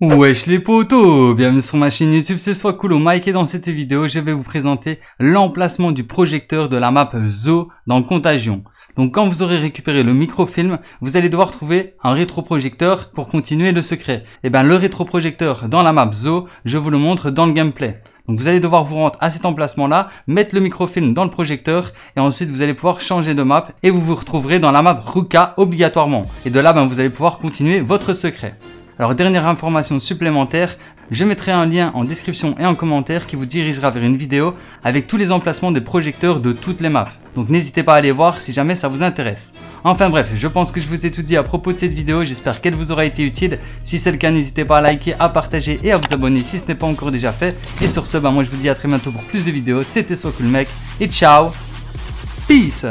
Wesh les potos, bienvenue sur ma chaîne YouTube, c'est Soit Cool au Mike et dans cette vidéo je vais vous présenter l'emplacement du projecteur de la map Zoo dans Contagion. Donc quand vous aurez récupéré le microfilm, vous allez devoir trouver un rétroprojecteur pour continuer le secret. Et ben le rétroprojecteur dans la map Zoo, je vous le montre dans le gameplay. Donc vous allez devoir vous rendre à cet emplacement là, mettre le microfilm dans le projecteur et ensuite vous allez pouvoir changer de map et vous vous retrouverez dans la map Ruka obligatoirement. Et de là ben, vous allez pouvoir continuer votre secret. Alors dernière information supplémentaire, je mettrai un lien en description et en commentaire qui vous dirigera vers une vidéo avec tous les emplacements des projecteurs de toutes les maps. Donc n'hésitez pas à aller voir si jamais ça vous intéresse. Enfin bref, je pense que je vous ai tout dit à propos de cette vidéo, j'espère qu'elle vous aura été utile. Si c'est le cas, n'hésitez pas à liker, à partager et à vous abonner si ce n'est pas encore déjà fait. Et sur ce, moi je vous dis à très bientôt pour plus de vidéos, c'était Soit Cool Mec et ciao, peace.